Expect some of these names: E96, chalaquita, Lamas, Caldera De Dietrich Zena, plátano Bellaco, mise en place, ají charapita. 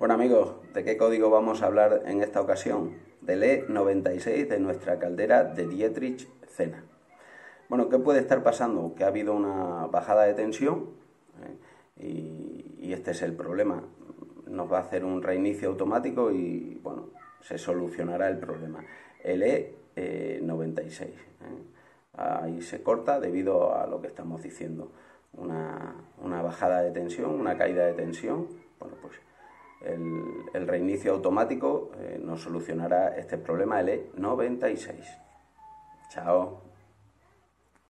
Bueno amigos, ¿de qué código vamos a hablar en esta ocasión? Del E96 de nuestra caldera de Dietrich Zena. Bueno, ¿qué puede estar pasando? Que ha habido una bajada de tensión y este es el problema. Nos va a hacer un reinicio automático y bueno, se solucionará el problema. El E96. Ahí se corta debido a lo que estamos diciendo. Una bajada de tensión, una caída de tensión. Bueno, pues el reinicio automático nos solucionará este problema, el E96. Chao.